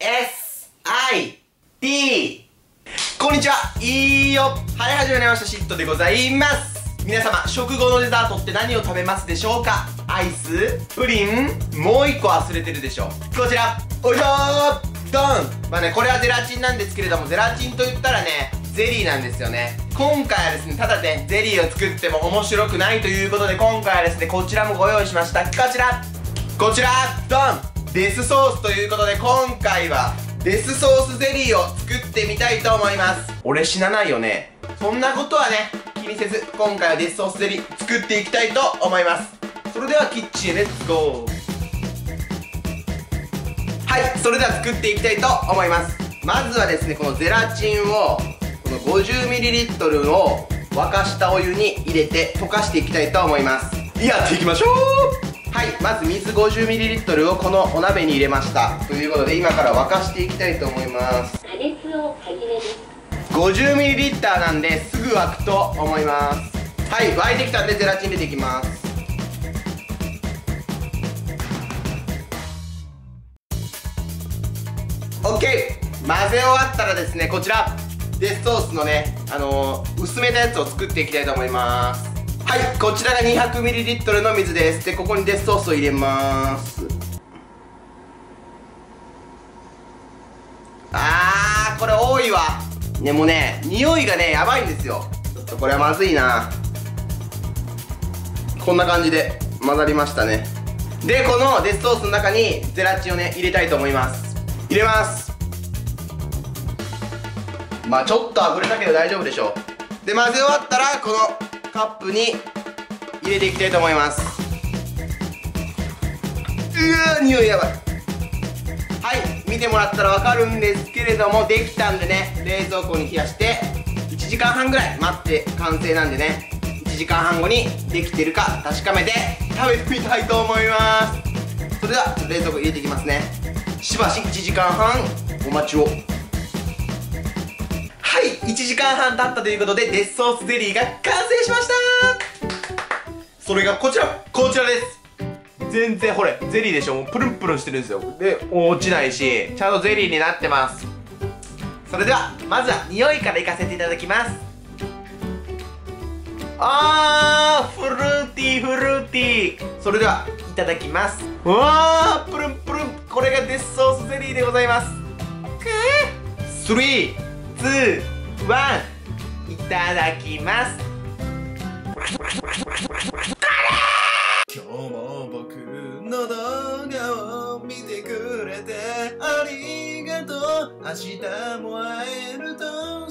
SIT こんにちは、いいよ。はい、始まりました。シットでございます。皆様、食後のデザートって何を食べますでしょうか？アイス、プリン、もう一個忘れてるでしょ。こちら、おいしょー、ドン。まあね、これはゼラチンなんですけれども、ゼラチンと言ったらね、ゼリーなんですよね。今回はですね、ただね、ゼリーを作っても面白くないということで、今回はですね、こちらもご用意しました。こちら、ドン。デスソースということで、今回はデスソースゼリーを作ってみたいと思います。俺死なないよね。そんなことはね、気にせず、今回はデスソースゼリー作っていきたいと思います。それではキッチンへレッツゴー。はい、それでは作っていきたいと思います。まずはですね、このゼラチンをこの 50ml を沸かしたお湯に入れて溶かしていきたいと思います。やっていきましょう。はい、まず水 50ml をこのお鍋に入れました。ということで、今から沸かしていきたいと思います。加熱を始める。50ml なんですぐ沸くと思います。はい、沸いてきたんでゼラチン入れていきます。OK! 混ぜ終わったらですね、こちらデスソースのね、薄めたやつを作っていきたいと思います。はい、こちらが 200ml の水です。で、ここにデスソースを入れます。あー、これ多いわ。でもね、匂いがね、やばいんですよ。ちょっとこれはまずいな。こんな感じで混ざりましたね。で、このデスソースの中にゼラチンをね、入れたいと思います。入れます。まあちょっとあぶれたけど大丈夫でしょう。で、混ぜ終わったらこのカップに入れていきたいと思います。うわ、匂いやばい。はい、見てもらったらわかるんですけれども、できたんでね、冷蔵庫に冷やして1時間半ぐらい待って完成なんでね、1時間半後にできてるか確かめて食べてみたいと思います。それでは冷蔵庫入れていきますね。しばし1時間半お待ちを。1時間半経ったということで、デスソースゼリーが完成しました。それがこちらです。全然ほれゼリーでしょ。もうプルンプルンしてるんですよ。で、落ちないし、ちゃんとゼリーになってます。それではまずは匂いからいかせていただきます。あー、フルーティーフルーティー。それではいただきます。うわー、プルンプルン。これがデスソースゼリーでございます。3、2、1、いただきます。今日も僕の動画を見てくれてありがとう。明日も会えると